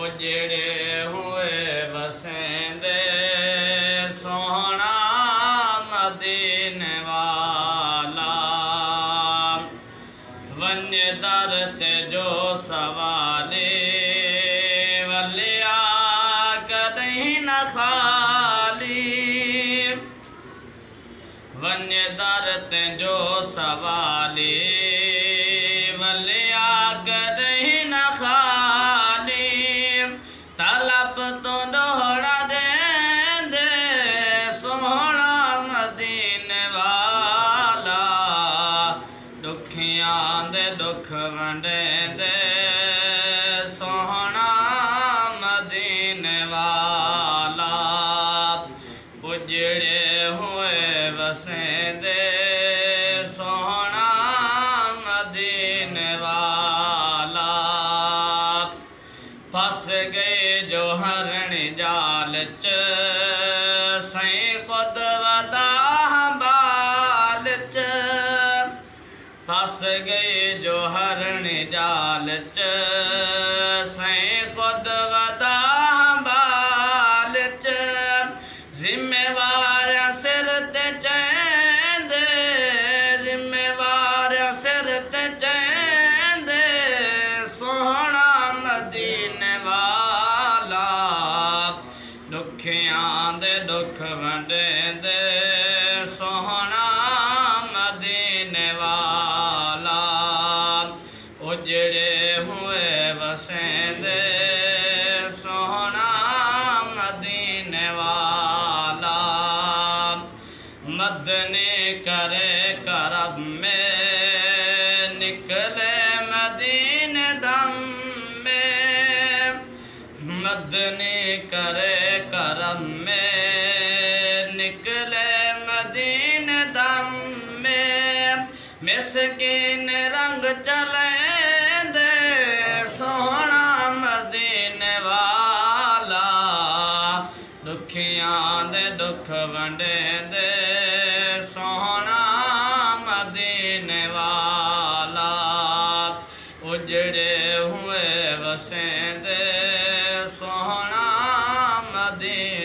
उजड़े हुए वसें दे सोहना मदीना।